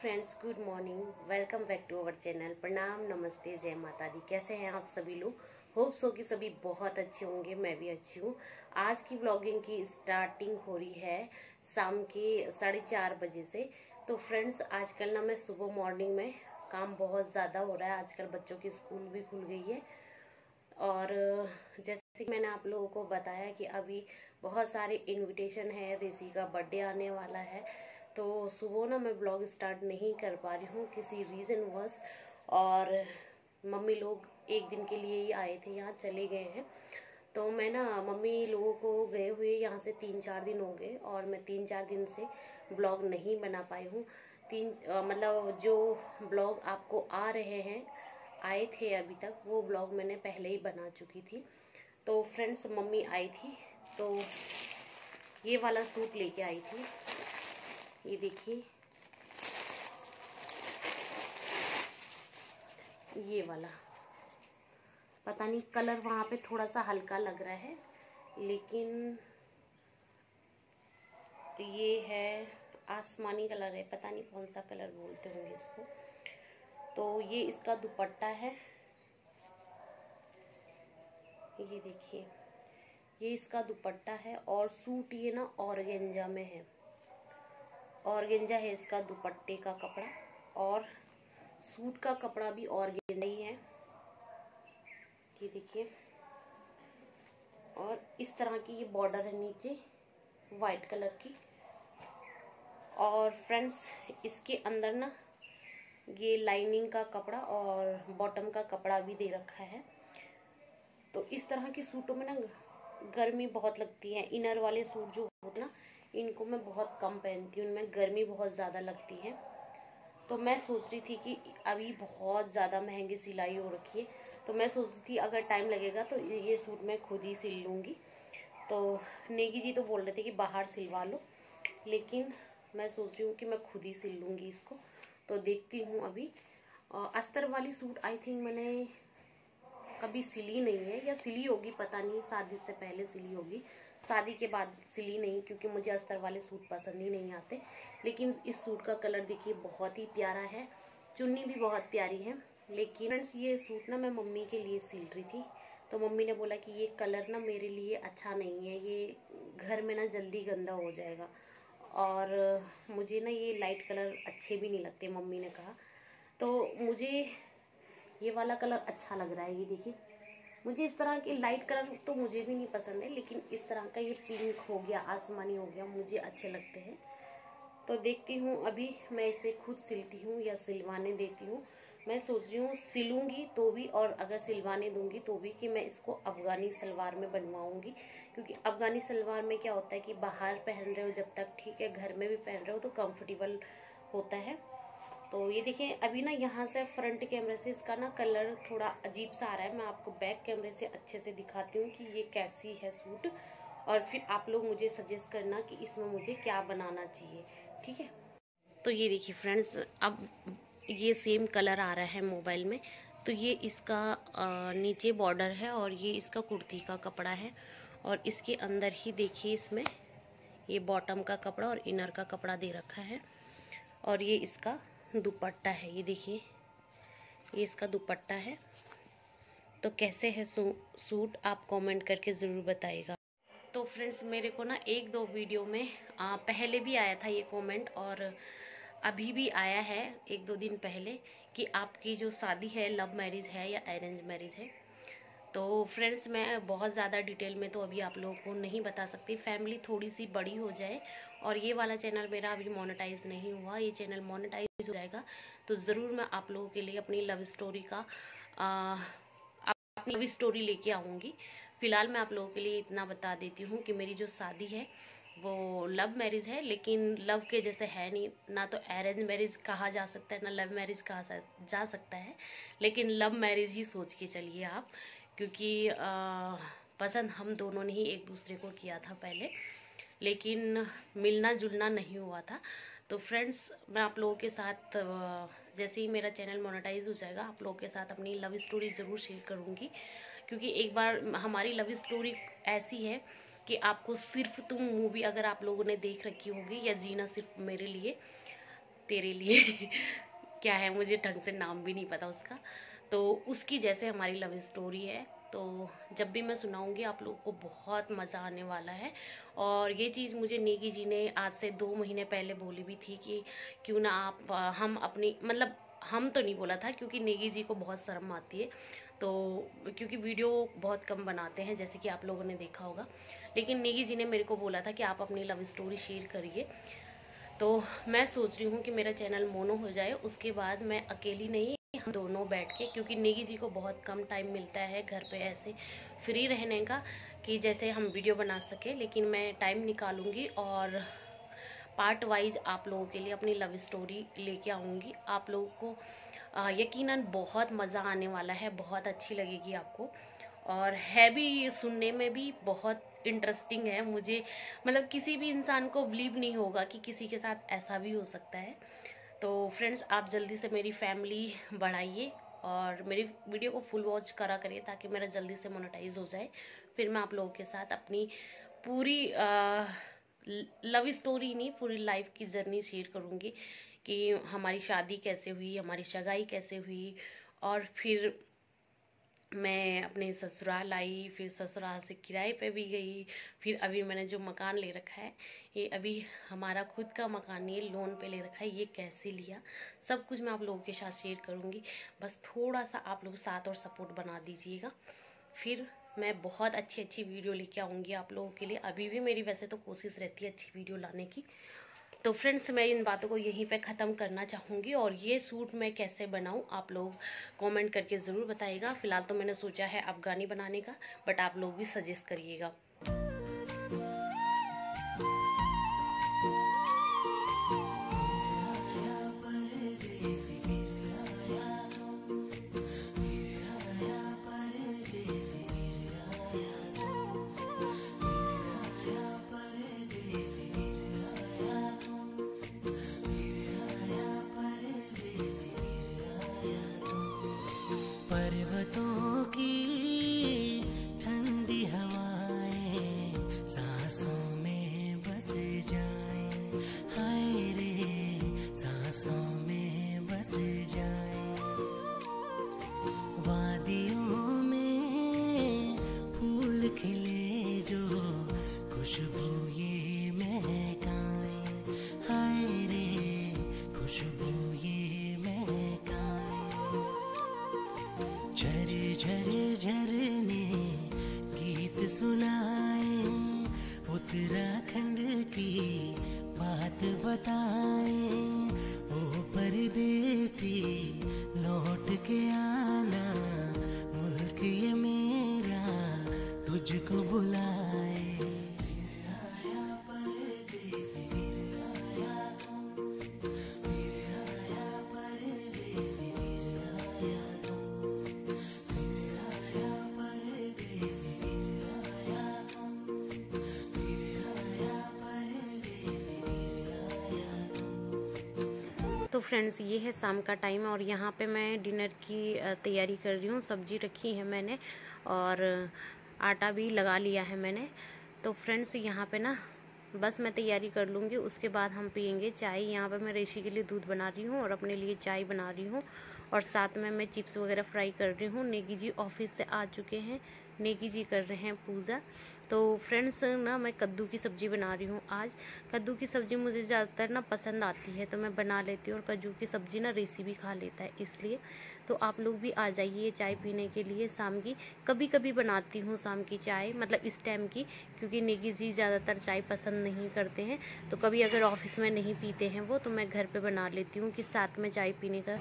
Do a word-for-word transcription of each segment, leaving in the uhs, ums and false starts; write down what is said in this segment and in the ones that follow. Friends, good morning, welcome back to our channel. प्रणाम, नमस्ते, जय माता दी। कैसे हैं आप सभी लोग? होप सो कि सभी बहुत अच्छे होंगे। मैं भी अच्छी हूँ। आज की व्लॉगिंग की स्टार्टिंग हो रही है शाम के साढ़े चार बजे से। तो फ्रेंड्स, आजकल ना मैं सुबह मॉर्निंग में काम बहुत ज़्यादा हो रहा है। आजकल बच्चों की स्कूल भी खुल गई है और जैसे कि मैंने आप लोगों को बताया कि अभी बहुत सारे इन्विटेशन है, ऋषि का बर्थडे आने वाला है। तो सुबह ना मैं व्लॉग स्टार्ट नहीं कर पा रही हूँ किसी रीज़न वश, और मम्मी लोग एक दिन के लिए ही आए थे, यहाँ चले गए हैं। तो मैं ना मम्मी लोगों को गए हुए यहाँ से तीन चार दिन हो गए और मैं तीन चार दिन से व्लॉग नहीं बना पाई हूँ। तीन मतलब जो व्लॉग आपको आ रहे हैं, आए थे अभी तक, वो व्लॉग मैंने पहले ही बना चुकी थी। तो फ्रेंड्स, मम्मी आई थी तो ये वाला सूट लेके आई थी, ये देखिए, ये वाला। पता नहीं, कलर वहाँ पे थोड़ा सा हल्का लग रहा है, लेकिन ये है आसमानी कलर है, पता नहीं कौन सा कलर बोलते होंगे इसको। तो ये इसका दुपट्टा है, ये देखिए, ये इसका दुपट्टा है। और सूट ये ना ऑर्गेंजा में है, ऑर्गेंजा है इसका दुपट्टे का कपड़ा, और सूट का कपड़ा भी ऑर्गेंजा ही है, ये देखिए। और इस तरह की ये बॉर्डर है नीचे वाइट कलर की। और फ्रेंड्स, इसके अंदर ना ये लाइनिंग का कपड़ा और बॉटम का कपड़ा भी दे रखा है। तो इस तरह के सूटों में ना गर्मी बहुत लगती है। इनर वाले सूट जो होते हैं ना, इनको मैं बहुत कम पहनती हूँ, उनमें गर्मी बहुत ज़्यादा लगती है। तो मैं सोच रही थी कि अभी बहुत ज़्यादा महंगी सिलाई हो रखी है, तो मैं सोच रही थी अगर टाइम लगेगा तो ये सूट मैं खुद ही सिल लूँगी। तो नेगी जी तो बोल रहे थे कि बाहर सिलवा लो, लेकिन मैं सोच रही हूँ कि मैं खुद ही सिल लूँगी इसको। तो देखती हूँ अभी। अस्तर वाली सूट आई थिंक मैंने कभी सिली नहीं है, या सिली होगी पता नहीं, शादी से पहले सिली होगी, शादी के बाद सिली नहीं, क्योंकि मुझे अस्तर वाले सूट पसंद ही नहीं आते। लेकिन इस सूट का कलर देखिए बहुत ही प्यारा है, चुन्नी भी बहुत प्यारी है। लेकिन फ्रेंड्स, ये सूट ना मैं मम्मी के लिए सिल रही थी, तो मम्मी ने बोला कि ये कलर ना मेरे लिए अच्छा नहीं है, ये घर में ना जल्दी गंदा हो जाएगा, और मुझे ना ये लाइट कलर अच्छे भी नहीं लगते, मम्मी ने कहा। तो मुझे ये वाला कलर अच्छा लग रहा है, ये देखिए। मुझे इस तरह के लाइट कलर तो मुझे भी नहीं पसंद है, लेकिन इस तरह का ये पिंक हो गया, आसमानी हो गया, मुझे अच्छे लगते हैं। तो देखती हूँ अभी, मैं इसे खुद सिलती हूँ या सिलवाने देती हूँ। मैं सोच रही हूँ सिलूँगी तो भी, और अगर सिलवाने दूँगी तो भी, कि मैं इसको अफगानी सलवार में बनवाऊँगी। क्योंकि अफगानी सलवार में क्या होता है कि बाहर पहन रहे हो जब तक ठीक है, घर में भी पहन रहे हो तो कम्फर्टेबल होता है। तो ये देखिए, अभी ना यहाँ से फ्रंट कैमरे से इसका ना कलर थोड़ा अजीब सा आ रहा है। मैं आपको बैक कैमरे से अच्छे से दिखाती हूँ कि ये कैसी है सूट, और फिर आप लोग मुझे सजेस्ट करना कि इसमें मुझे क्या बनाना चाहिए, ठीक है। तो ये देखिए फ्रेंड्स, अब ये सेम कलर आ रहा है मोबाइल में। तो ये इसका नीचे बॉर्डर है और ये इसका कुर्ती का कपड़ा है, और इसके अंदर ही देखिए इसमें ये बॉटम का कपड़ा और इनर का कपड़ा दे रखा है। और ये इसका दुपट्टा है, ये देखिए, ये इसका दुपट्टा है। तो कैसे है सूट, आप कमेंट करके ज़रूर बताइएगा। तो फ्रेंड्स, मेरे को ना एक दो वीडियो में आ, पहले भी आया था ये कमेंट, और अभी भी आया है एक दो दिन पहले, कि आपकी जो शादी है लव मैरिज है या अरेंज मैरिज है। तो फ्रेंड्स, मैं बहुत ज़्यादा डिटेल में तो अभी आप लोगों को नहीं बता सकती, फैमिली थोड़ी सी बड़ी हो जाए। और ये वाला चैनल मेरा अभी मोनेटाइज नहीं हुआ, ये चैनल मोनेटाइज हो जाएगा तो ज़रूर मैं आप लोगों के लिए अपनी लव स्टोरी का आ, अपनी लव स्टोरी लेके आऊँगी। फ़िलहाल मैं आप लोगों के लिए इतना बता देती हूँ कि मेरी जो शादी है वो लव मैरिज है, लेकिन लव के जैसे है नहीं, ना तो अरेंज मैरिज कहा जा सकता है, ना लव मैरिज कहा जा सकता है, लेकिन लव मैरिज ही सोच के चलिए आप, क्योंकि आ, पसंद हम दोनों ने ही एक दूसरे को किया था पहले, लेकिन मिलना जुलना नहीं हुआ था। तो फ्रेंड्स, मैं आप लोगों के साथ जैसे ही मेरा चैनल मोनेटाइज हो जाएगा, आप लोगों के साथ अपनी लव स्टोरी ज़रूर शेयर करूँगी। क्योंकि एक बार हमारी लव स्टोरी ऐसी है कि आपको सिर्फ तुम मूवी अगर आप लोगों ने देख रखी होगी, या जीना सिर्फ मेरे लिए, तेरे लिए क्या है, मुझे ढंग से नाम भी नहीं पता उसका। तो उसकी जैसे हमारी लव स्टोरी है, तो जब भी मैं सुनाऊंगी आप लोगों को बहुत मज़ा आने वाला है। और ये चीज़ मुझे नेगी जी ने आज से दो महीने पहले बोली भी थी कि क्यों ना आप हम अपनी मतलब हम तो नहीं बोला था क्योंकि नेगी जी को बहुत शर्म आती है, तो क्योंकि वीडियो बहुत कम बनाते हैं जैसे कि आप लोगों ने देखा होगा, लेकिन नेगी जी ने मेरे को बोला था कि आप अपनी लव स्टोरी शेयर करिए। तो मैं सोच रही हूँ कि मेरा चैनल मोनो हो जाए, उसके बाद मैं अकेली नहीं, हम दोनों बैठ के, क्योंकि नेगी जी को बहुत कम टाइम मिलता है घर पे ऐसे फ्री रहने का कि जैसे हम वीडियो बना सके, लेकिन मैं टाइम निकालूंगी और पार्ट वाइज आप लोगों के लिए अपनी लव स्टोरी लेके आऊँगी। आप लोगों को यकीनन बहुत मज़ा आने वाला है, बहुत अच्छी लगेगी आपको, और है भी सुनने में भी बहुत इंटरेस्टिंग है। मुझे मतलब किसी भी इंसान को बिलीव नहीं होगा कि किसी के साथ ऐसा भी हो सकता है। तो फ्रेंड्स, आप जल्दी से मेरी फैमिली बढ़ाइए और मेरी वीडियो को फुल वॉच करा करिए ताकि मेरा जल्दी से मोनेटाइज हो जाए। फिर मैं आप लोगों के साथ अपनी पूरी लव स्टोरी नहीं, पूरी लाइफ की जर्नी शेयर करूँगी कि हमारी शादी कैसे हुई, हमारी सगाई कैसे हुई, और फिर मैं अपने ससुराल आई, फिर ससुराल से किराए पे भी गई, फिर अभी मैंने जो मकान ले रखा है ये अभी हमारा खुद का मकान है, लोन पे ले रखा है, ये कैसे लिया, सब कुछ मैं आप लोगों के साथ शेयर करूँगी। बस थोड़ा सा आप लोग साथ और सपोर्ट बना दीजिएगा, फिर मैं बहुत अच्छी अच्छी वीडियो लेके आऊँगी आप लोगों के लिए। अभी भी मेरी वैसे तो कोशिश रहती है अच्छी वीडियो लाने की। तो फ्रेंड्स, मैं इन बातों को यहीं पे ख़त्म करना चाहूँगी, और ये सूट मैं कैसे बनाऊँ आप लोग कमेंट करके ज़रूर बताइएगा। फ़िलहाल तो मैंने सोचा है अफगानी बनाने का, बट आप लोग भी सजेस्ट करिएगा। पर्वतों की ठंडी हवाएं सांसों में बस जाए, हाय रे सांसों में बस जाए। वादियों में फूल खिले जो खुशबू ये महकाए, हाय रे खुशबू ये महकाए। झर झर झरने गीत सुनाए, उत्तराखंड की बात बताए। ओ परदेसी लौट के आना, मुल्क ये मेरा तुझको बुलाए। तो फ्रेंड्स, ये है शाम का टाइम और यहाँ पे मैं डिनर की तैयारी कर रही हूँ। सब्जी रखी है मैंने और आटा भी लगा लिया है मैंने। तो फ्रेंड्स, यहाँ पे ना बस मैं तैयारी कर लूँगी, उसके बाद हम पियेंगे चाय। यहाँ पे मैं रेशी के लिए दूध बना रही हूँ और अपने लिए चाय बना रही हूँ, और साथ में मैं चिप्स वगैरह फ्राई कर रही हूँ। नेगी जी ऑफिस से आ चुके हैं, नेगी जी कर रहे हैं पूजा। तो फ्रेंड्स ना, मैं कद्दू की सब्ज़ी बना रही हूँ आज। कद्दू की सब्ज़ी मुझे ज़्यादातर ना पसंद आती है तो मैं बना लेती हूँ, और कद्दू की सब्ज़ी ना रेसी भी खा लेता है, इसलिए। तो आप लोग भी आ जाइए चाय पीने के लिए शाम की। कभी कभी बनाती हूँ शाम की चाय, मतलब इस टाइम की, क्योंकि नेगी जी ज़्यादातर चाय पसंद नहीं करते हैं। तो कभी अगर ऑफिस में नहीं पीते हैं वो, तो मैं घर पर बना लेती हूँ कि साथ में चाय पीने का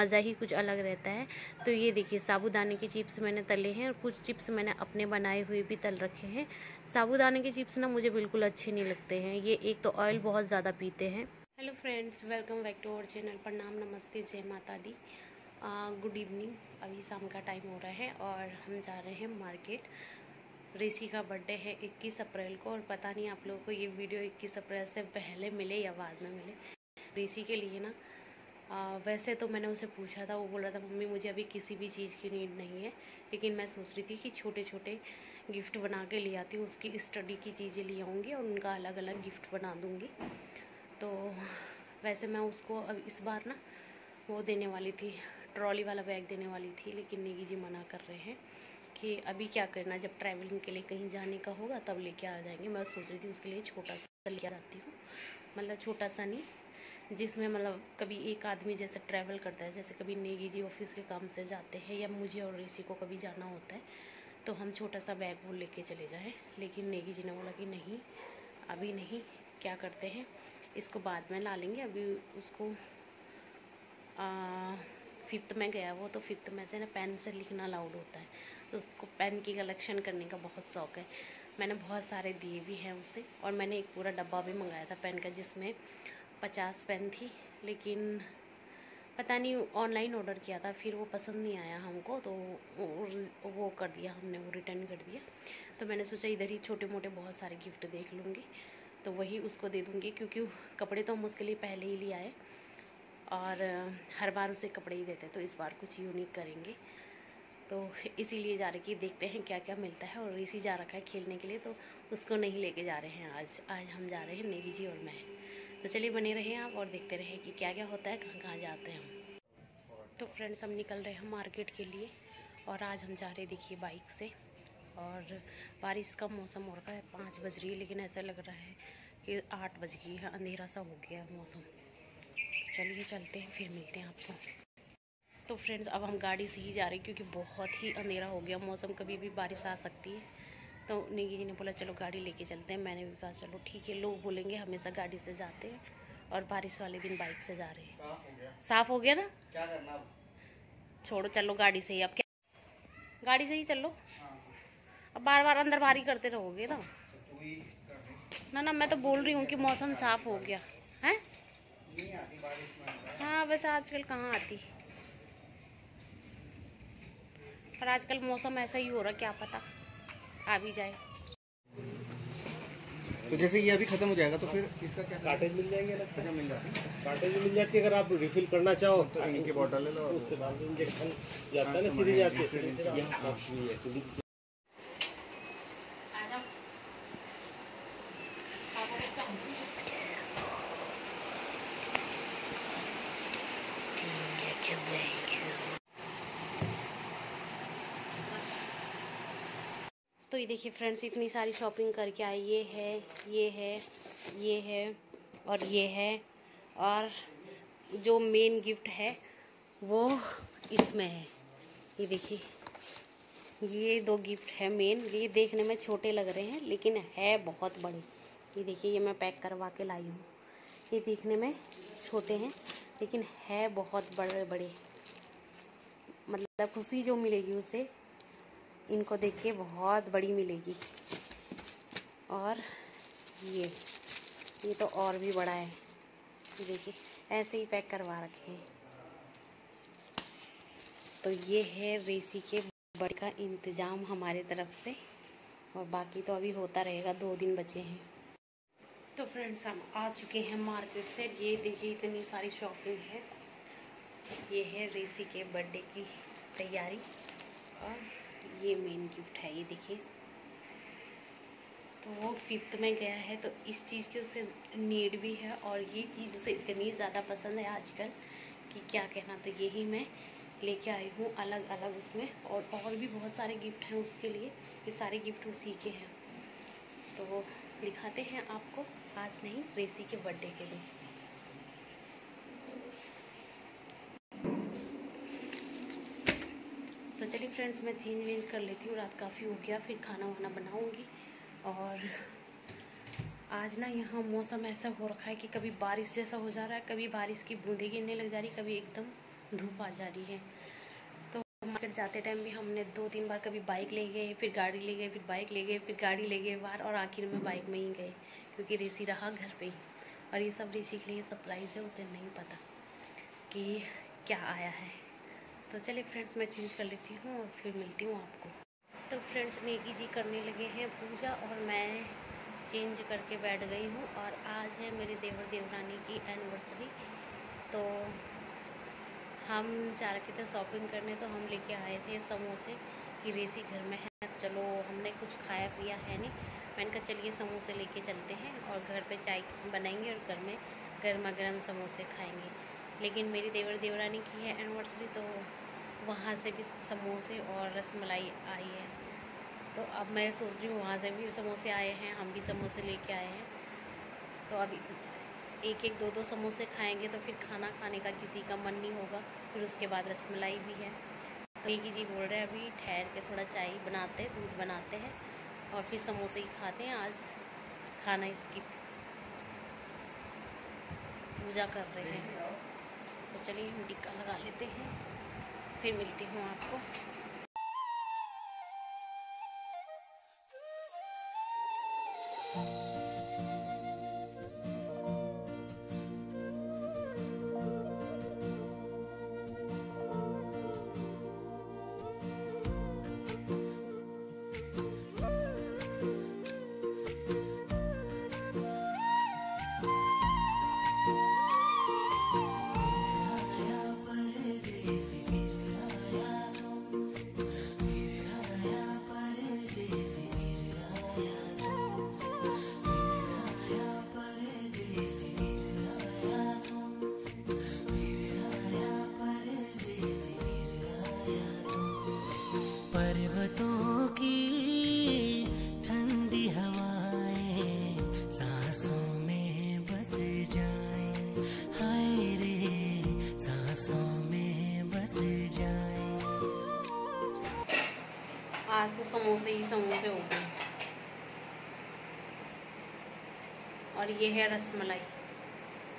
मज़ा ही कुछ अलग रहता है। तो ये देखिए, साबूदाने के चिप्स मैंने तले हैं, और कुछ चिप्स मैंने अपने बनाए हुए भी तल रखे हैं। साबूदाने के चिप्स ना मुझे बिल्कुल अच्छे नहीं लगते हैं, ये एक तो ऑयल बहुत ज़्यादा पीते हैं। Hello friends, welcome back to our channel. प्रणाम, नमस्ते, जय माता दी, गुड इवनिंग। अभी शाम का टाइम हो रहा है और हम जा रहे हैं मार्केट। रेसी का बर्थडे है इक्कीस अप्रैल को, और पता नहीं आप लोगों को ये वीडियो इक्कीस अप्रैल से पहले मिले या बाद में मिले। रेसी के लिए ना आ, वैसे तो मैंने उसे पूछा था, वो बोल रहा था मम्मी मुझे अभी किसी भी चीज़ की नीड नहीं है, लेकिन मैं सोच रही थी कि छोटे छोटे गिफ्ट बना के ले आती हूँ, उसकी स्टडी की चीज़ें ले आऊँगी और उनका अलग अलग गिफ्ट बना दूँगी। तो वैसे मैं उसको अब इस बार ना वो देने वाली थी, ट्रॉली वाला बैग देने वाली थी, लेकिन नेगी जी मना कर रहे हैं कि अभी क्या करना, जब ट्रैवलिंग के लिए कहीं जाने का होगा तब लेके आ जाएंगे। मैं सोच रही थी उसके लिए छोटा सा लेके जाती हूँ, मतलब छोटा सा नहीं जिसमें मतलब कभी एक आदमी जैसे ट्रैवल करता है, जैसे कभी नेगी जी ऑफिस के काम से जाते हैं या मुझे और ऋषि को कभी जाना होता है तो हम छोटा सा बैग वो लेके चले जाएँ। लेकिन नेगी जी ने बोला कि नहीं अभी नहीं, क्या करते हैं इसको बाद में ला लेंगे, अभी उसको फिफ्थ में गया वो तो फिफ्थ में से ना पेन से लिखना अलाउड होता है, तो उसको पेन की कलेक्शन करने का बहुत शौक़ है। मैंने बहुत सारे दिए भी हैं उसे और मैंने एक पूरा डब्बा भी मंगाया था पेन का जिसमें पचास पेन थी, लेकिन पता नहीं ऑनलाइन ऑर्डर किया था फिर वो पसंद नहीं आया हमको तो वो कर दिया हमने, वो रिटर्न कर दिया। तो मैंने सोचा इधर ही छोटे मोटे बहुत सारे गिफ्ट देख लूँगी तो वही उसको दे दूँगी, क्योंकि कपड़े तो हम उसके लिए पहले ही ले आए और हर बार उसे कपड़े ही देते, तो इस बार कुछ यूनिक करेंगे तो इसीलिए जा रही कि देखते हैं क्या क्या मिलता है। और इसी जा रखा है खेलने के लिए तो उसको नहीं लेके जा रहे हैं आज, आज हम जा रहे हैं नेगी जी और मैं। तो चलिए बने रहे आप और देखते रहें कि क्या क्या होता है, कहाँ कहाँ जाते हैं हम। तो फ्रेंड्स हम निकल रहे हैं मार्केट के लिए और आज हम जा रहे हैं देखिए बाइक से, और बारिश का मौसम हो रखा है, पाँच बज रही है लेकिन ऐसा लग रहा है कि आठ बज गई है, अंधेरा सा हो गया है मौसम। चलिए चलते हैं फिर मिलते हैं आपको। तो फ्रेंड्स अब हम गाड़ी से ही जा रहे हैं क्योंकि बहुत ही अंधेरा हो गया, मौसम कभी भी बारिश आ सकती है। तो नेगी जी ने बोला चलो गाड़ी लेके चलते हैं, मैंने भी कहा चलो ठीक है, लोग बोलेंगे हमेशा गाड़ी से जाते हैं और बारिश वाले दिन बाइक से जा रहे हैं। साफ हो गया, साफ हो गया ना, क्या करना, छोड़ो चलो गाड़ी से ही, अब क्या गाड़ी से ही चलो, अब बार बार अंदर बाहर ही करते रहोगे ना। ना ना मैं तो बोल रही हूँ कि मौसम साफ हो गया है, नहीं आती बारिश में। हाँ वैसे आजकल कहाँ आती, पर आजकल मौसम ऐसा ही हो रहा, क्या पता आ भी जाए। तो जैसे ये अभी खत्म हो जाएगा तो फिर इसका क्या कार्टेज मिल जाएंगे अलग से, मिल जाती है कार्टेज मिल जाती है, अगर आप रिफिल करना चाहो तो इनकी बोतल ले लो, उससे बाद इंजेक्शन जाता है ना, सीरीज आती है। तो ये देखिए फ्रेंड्स इतनी सारी शॉपिंग करके आई, ये है ये है ये है और ये है, और जो मेन गिफ्ट है वो इसमें है। ये देखिए ये दो गिफ्ट है मेन, ये देखने में छोटे लग रहे हैं लेकिन है बहुत बड़े। ये देखिए ये मैं पैक करवा के लाई हूँ, ये देखने में छोटे हैं लेकिन है बहुत बड़े बड़े, मतलब खुशी जो मिलेगी उसे इनको देख के बहुत बड़ी मिलेगी। और ये ये तो और भी बड़ा है, देखिए ऐसे ही पैक करवा रखे हैं। तो ये है रेसी के बर्थडे का इंतज़ाम हमारे तरफ से, और बाकी तो अभी होता रहेगा, दो दिन बचे हैं। तो फ्रेंड्स हम आ चुके हैं मार्केट से, ये देखिए इतनी सारी शॉपिंग है, ये है रेसी के बर्थडे की तैयारी और ये मेन गिफ्ट है। ये देखिए तो वो फिफ्थ में गया है तो इस चीज़ की उसे नीड भी है और ये चीज़ उसे इतनी ज़्यादा पसंद है आजकल कि क्या कहना। तो यही मैं लेके आई हूँ अलग अलग उसमें, और और भी बहुत सारे गिफ्ट हैं उसके लिए, ये सारे गिफ्ट उसी के हैं। तो वो दिखाते हैं आपको आज नहीं रेसी के बर्थडे के दिन। तो चलिए फ्रेंड्स मैं चेंज वेंज कर लेती हूँ, रात काफ़ी हो गया, फिर खाना वाना बनाऊँगी। और आज ना यहाँ मौसम ऐसा हो रखा है कि कभी बारिश जैसा हो जा रहा है, कभी बारिश की बूंदें गिरने लग जा रही, कभी एकदम धूप आ जा रही है। तो मार्केट जाते टाइम भी हमने दो तीन बार कभी बाइक ले गए, फिर गाड़ी ले गए, फिर बाइक ले गए, फिर गाड़ी ले गए बाहर, और आखिर में बाइक में ही गए क्योंकि रेसी रहा घर पर ही। और ये सब रेसी के लिए सरप्राइज़ है, उसे नहीं पता कि क्या आया है। तो चलिए फ्रेंड्स मैं चेंज कर लेती हूँ और फिर मिलती हूँ आपको। तो फ्रेंड्स नेगी जी करने लगे हैं पूजा और मैं चेंज करके बैठ गई हूँ, और आज है मेरे देवर देवरानी की एनिवर्सरी। तो हम जा रखे थे शॉपिंग करने, तो हम लेके आए थे समोसे कि रेसी घर में है, चलो हमने कुछ खाया पिया है नहीं, मैंने कहा चलिए समोसे लेके चलते हैं और घर पे चाय बनाएंगे और घर में गर्मा गर्म समोसे खाएंगे। लेकिन मेरी देवर देवरानी की है एनिवर्सरी, तो वहाँ से भी समोसे और रसमलाई आई है। तो अब मैं सोच रही हूँ वहाँ से भी समोसे आए हैं, हम भी समोसे लेके आए हैं। तो अब एक एक दो दो समोसे खाएंगे तो फिर खाना खाने का किसी का मन नहीं होगा। फिर उसके बाद रसमलाई भी है। तो नेगी जी बोल रहे हैं अभी ठहर के थोड़ा चाय बनाते हैं, दूध बनाते हैं और फिर समोसे ही खाते हैं, आज खाना स्किप। पूजा कर रहे हैं, तो चलिए हम टिक्का लगा लेते हैं, फिर मिलती हूँ आपको। पर्वतों की ठंडी हवाएं सांसों में बस जाए, हाय रे सांसों में बस जाए। आज तो समोसे ही समोसे हो गए। और ये है रसमलाई,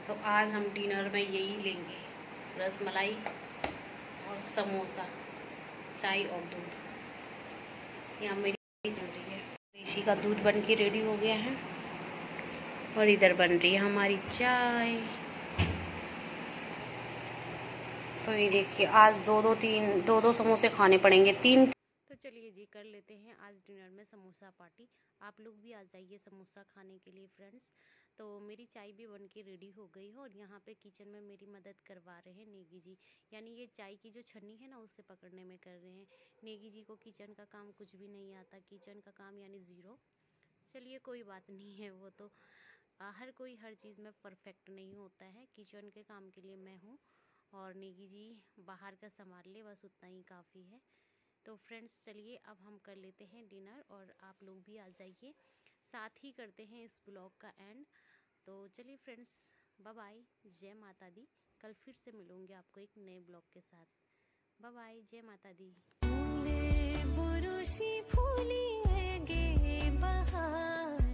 तो आज हम डिनर में यही लेंगे, रसमलाई और समोसा, चाय और दूध। यहाँ मेरी चल रही है, ऋषि का दूध बन के रेडी हो गया है और इधर बन रही है हमारी चाय। तो ये देखिए आज दो दो तीन दो दो समोसे खाने पड़ेंगे, तीन। तो चलिए जी कर लेते हैं आज डिनर में समोसा पार्टी। आप लोग भी आ जाइए समोसा खाने के लिए फ्रेंड्स। तो मेरी चाय भी बन के रेडी हो गई है और यहाँ पे किचन में मेरी मदद करवा रहे हैं नेगी जी, यानी ये चाय की जो छन्नी है ना उससे पकड़ने में कर रहे हैं। नेगी जी को किचन का काम कुछ भी नहीं आता, किचन का काम यानी ज़ीरो। चलिए कोई बात नहीं है, वो तो आ, हर कोई हर चीज़ में परफेक्ट नहीं होता है। किचन के काम के लिए मैं हूँ और नेगी जी बाहर का संभाल ले, बस उतना ही काफ़ी है। तो फ्रेंड्स चलिए अब हम कर लेते हैं डिनर और आप लोग भी आ जाइए, साथ ही करते हैं इस ब्लॉग का एंड। तो चलिए फ्रेंड्स बाय बाय, जय माता दी। कल फिर से मिलूंगी आपको एक नए ब्लॉग के साथ। बाय बाय, जय माता दी। फूले बुरुशी फूली है गे बहार।